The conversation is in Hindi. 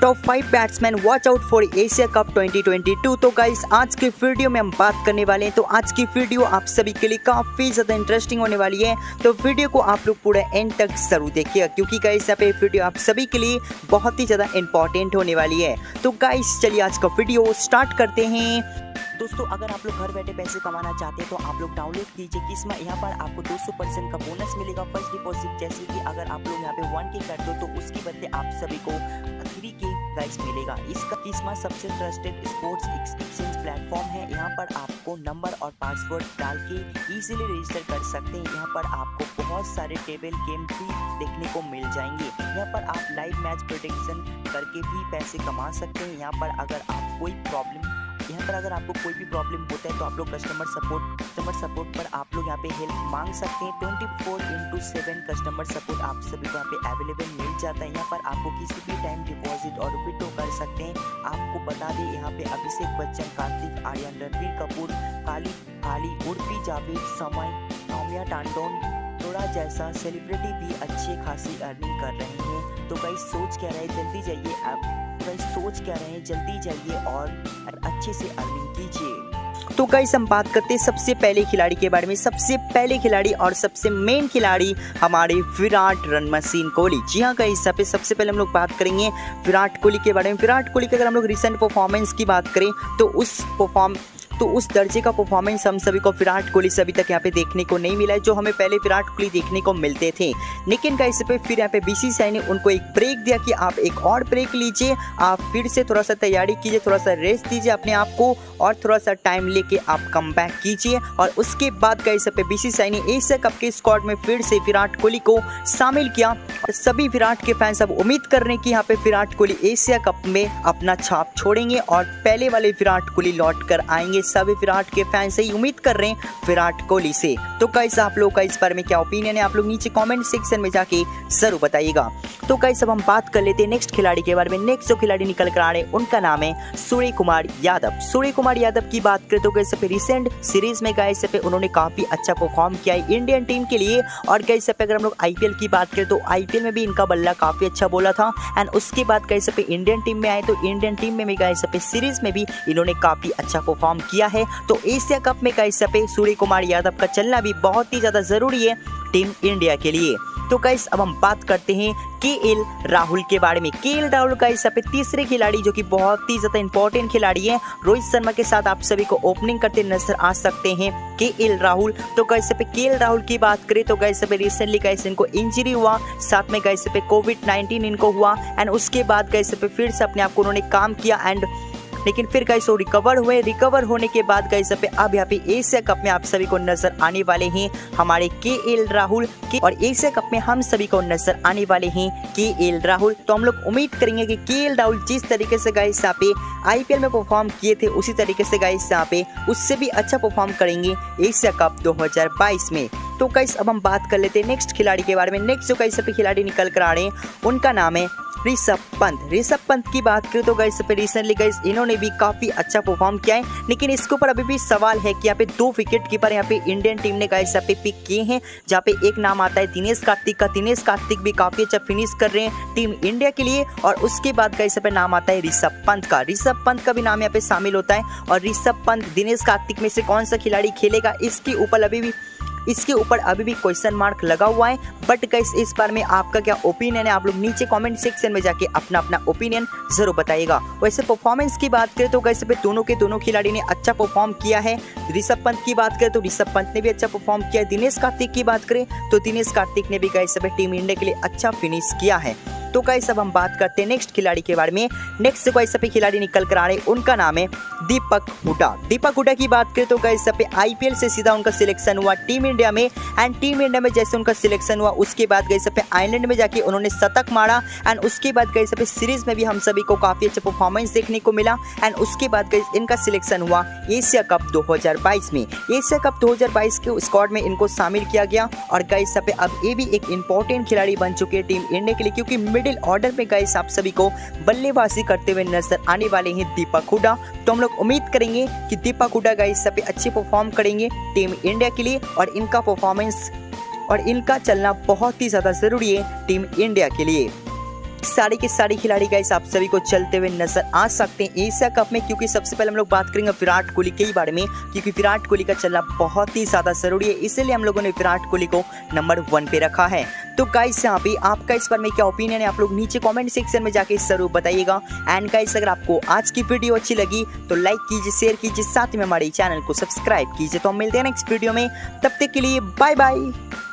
Top 5 batsman watch out for Asia cup 2022। तो गाइस आज की वीडियो में हम बात करने वाले हैं, तो आज की वीडियो आप सभी के लिए काफी ज्यादा इंटरेस्टिंग होने वाली है, तो वीडियो को आप लोग पूरा एंड तक जरूर देखिएगा क्योंकि गाइस यहाँ पे वीडियो आप सभी के लिए बहुत ही ज्यादा इंपॉर्टेंट होने वाली है। तो गाइस चलिए आज का वीडियो स्टार्ट करते हैं। दोस्तों अगर आप लोग घर बैठे पैसे कमाना चाहते हैं तो आप लोग डाउनलोड कीजिए किस्मा। यहाँ पर आपको 200% का बोनस मिलेगा फर्स्ट डिपॉजिट, जैसे कि अगर आप लोग यहाँ पे 1K कर दो तो उसके बदले आप सभी को 3K प्राइस मिलेगा। इसका किस्मा सबसे ट्रस्टेड स्पोर्ट्स एक्सचेंज प्लेटफॉर्म है। यहाँ पर आपको नंबर और पासवर्ड डाल के ईजिली रजिस्टर कर सकते हैं। यहाँ पर आपको बहुत सारे टेबल गेम भी देखने को मिल जाएंगे। यहाँ पर आप लाइव मैच प्रेडिक्शन करके भी पैसे कमा सकते हैं। यहाँ पर अगर आप कोई प्रॉब्लम अगर आपको कोई भी प्रॉब्लम होता है तो आप लोग कस्टमर सपोर्ट पर आप लोग यहाँ पे हेल्प मांग सकते हैं। 24/7 कस्टमर सपोर्ट आप सभी को यहाँ पे अवेलेबल मिल जाता है। यहाँ पर आपको किसी भी टाइम डिपॉजिट और विड्रॉ कर सकते हैं। आपको बता दें यहाँ पे अभिषेक बच्चन, कार्तिक आर्यन, रणबीर कपूर, काली, उर्फी जावेद, समय नौमिया टांडोन थोड़ा जैसा सेलिब्रिटी भी अच्छी खासी अर्निंग कर रहे हैं। तो गाइस सोच क्या रहे हैं जल्दी जाइए और अच्छे से अर्निंग कीजिए। तो गाइस हम बात करते हैं सबसे पहले खिलाड़ी के बारे में। सबसे पहले खिलाड़ी और सबसे मेन खिलाड़ी हमारे विराट रन मशीन कोहली। जी हाँ गाइस, यहाँ पे सबसे पहले हम लोग बात करेंगे विराट कोहली के बारे में। विराट कोहली की अगर हम लोग रिसेंट परफॉर्मेंस की बात करें तो उस दर्जे का परफॉर्मेंस हम सभी को विराट कोहली से अभी तक यहाँ पे देखने को नहीं मिला है, जो हमें पहले विराट कोहली देखने को मिलते थे। लेकिन गाइस पे फिर यहाँ पे BCCI ने उनको एक ब्रेक दिया कि आप एक और ब्रेक लीजिए, आप फिर से थोड़ा सा तैयारी कीजिए, थोड़ा सा रेस्ट दीजिए अपने आप को और थोड़ा सा टाइम लेके आप कम बैक कीजिए। और उसके बाद गाइस पे BCCI ने एशिया कप के स्क्वाड में फिर से विराट कोहली को शामिल किया और सभी विराट के फैंस अब उम्मीद कर रहे हैं कि यहाँ पे विराट कोहली एशिया कप में अपना छाप छोड़ेंगे और पहले वाले विराट कोहली लौट कर आएंगे। सभी विराट के फैंस से उम्मीद कर रहे हैं विराट कोहली से। तो गाइस आप लोग का इस बारे में क्या ओपिनियन है, आप लोग नीचे कमेंट सेक्शन में जाके जरूर बताइएगा। तो गाइस अब हम बात कर लेते हैं नेक्स्ट खिलाड़ी के बारे में। नेक्स्ट जो खिलाड़ी निकल कर आ रहे हैं उनका नाम है सूर्यकुमार यादव। सूर्यकुमार यादव की बात करें तो गाइस पे रिसेंट सीरीज में गाइस पे उन्होंने काफी अच्छा परफॉर्म किया है इंडियन टीम के लिए। और गाइस पे अगर हम लोग IPL की बात करें तो IPL में भी इनका बल्ला काफी अच्छा बोला था एंड उसके बाद गाइस पे इंडियन टीम में आए तो इंडियन टीम में भी गाइस पे सीरीज में भी इन्होंने काफी अच्छा परफॉर्म किया है। तो एशिया कप में गाइस पे सूर्यकुमार यादव का चलना भी बहुत ही ज्यादा जरूरी है टीम इंडिया के लिए। तो गाइस अब हम बात करते हैं KL राहुल के बारे में। KL राहुल गाइस यहाँ पे तीसरे खिलाड़ी जो कि बहुत ही ज़्यादा इंपॉर्टेंट खिलाड़ी है। रोहित शर्मा के साथ आप सभी को ओपनिंग करते नजर आ सकते हैं KL राहुल। तो गाइस यहाँ पे KL राहुल की बात करें तो गाइस यहाँ पे रिसेंटली गाइस इनको इंजरी हुआ, साथ में गाइस यहाँ पे कोविड-19 इनको हुआ एंड उसके बाद गाइस यहाँ पे फिर से अपने आप को उन्होंने काम किया एंड लेकिन फिर गाइस वो रिकवर होने के बाद गाइस अब यहाँ पे एशिया कप में आप सभी को नजर आने वाले हैं हमारे KL राहुल के और एशिया कप में हम सभी को नजर आने वाले हैं KL राहुल। तो हम लोग उम्मीद करेंगे कि KL राहुल जिस तरीके से गाइस यहाँ पे IPL में परफॉर्म किए थे उसी तरीके से गाइस यहाँ पे उससे भी अच्छा परफॉर्म करेंगे एशिया कप 2022 में। तो गाइस अब हम बात कर लेते हैं नेक्स्ट खिलाड़ी के बारे में। नेक्स्ट जो गाइस खिलाड़ी निकल कर आ रहे हैं उनका नाम है ऋषभ पंत की बात करें तो गाइस पे रिसेंटली गाइस इन्होंने भी काफ़ी अच्छा परफॉर्म किया है। लेकिन इसके ऊपर अभी भी सवाल है कि यहाँ पे 2 विकेट कीपर यहाँ पे इंडियन टीम ने गाइस यहाँ पे पिक किए हैं, जहाँ पे एक नाम आता है दिनेश कार्तिक का। दिनेश कार्तिक भी काफ़ी अच्छा फिनिश कर रहे हैं टीम इंडिया के लिए। और उसके बाद गाइस यहाँ पे नाम आता है ऋषभ पंत का भी नाम यहाँ पे शामिल होता है। और ऋषभ पंत दिनेश कार्तिक में से कौन सा खिलाड़ी खेलेगा इसके ऊपर अभी भी क्वेश्चन मार्क लगा हुआ है। बट गाइस इस बार में आपका क्या ओपिनियन है, आप लोग नीचे कमेंट सेक्शन में जाके अपना ओपिनियन जरूर बताइएगा। वैसे परफॉर्मेंस की बात करें तो गाइस पे दोनों के दोनों खिलाड़ी ने अच्छा परफॉर्म किया है। ऋषभ पंत की बात करें तो ऋषभ पंत ने भी अच्छा परफॉर्म किया है। दिनेश कार्तिक की बात करें तो दिनेश कार्तिक ने भी गाइस पे टीम इंडिया के लिए अच्छा फिनिश किया है। तो गाइस अब हम बात करते हैं नेक्स्ट खिलाड़ी के बारे में। नेक्स्ट गाइस पे खिलाड़ी निकल कर आ रहे हैं उनका नाम है दीपक हुडा की बात करें तो गाइस पे IPL से सीधा उनका सिलेक्शन हुआ टीम इंडिया में एंड टीम इंडिया में जैसे उनका सिलेक्शन हुआ उसके बाद गाइस पे आयरलैंड में जाके उन्होंने शतक मारा एंड उसके बाद गाइस पे सीरीज में भी हम सभी को काफ़ी अच्छा परफॉर्मेंस देखने को मिला एंड उसके बाद गाइस इनका सिलेक्शन हुआ एशिया कप 2022 में। एशिया कप 2022 के स्क्वाड में इनको शामिल किया गया और गाइस पे अब ये भी एक इंपॉर्टेंट खिलाड़ी बन चुके हैं टीम इंडिया के लिए, क्योंकि मिडिल ऑर्डर में गाइस आप सभी को बल्लेबाजी करते हुए नजर आने वाले हैं दीपक हुडा। तो हम लोग उम्मीद करेंगे कि दीपक हुडा गाइस पे अच्छे परफॉर्म करेंगे टीम इंडिया के लिए और इनका परफॉर्मेंस और इनका चलना बहुत ही ज़्यादा ज़रूरी है टीम इंडिया के लिए। सारे के सारे खिलाड़ी गाइस आप सभी को चलते हुए नजर आ सकते हैं एशिया कप में, क्योंकि सबसे पहले हम लोग बात करेंगे विराट कोहली के बारे में, क्योंकि विराट कोहली का चलना बहुत ही ज़्यादा ज़रूरी है, इसीलिए हम लोगों ने विराट कोहली को नंबर 1 पे रखा है। तो गाइस यहाँ पे आपका इस बारे में क्या ओपिनियन है, आप लोग नीचे कमेंट सेक्शन में जाके जरूर बताइएगा। एंड गाइस अगर आपको आज की वीडियो अच्छी लगी तो लाइक कीजिए, शेयर कीजिए, साथ में हमारे चैनल को सब्सक्राइब कीजिए। तो हम मिलते हैं नेक्स्ट वीडियो में, तब तक के लिए बाय बाय।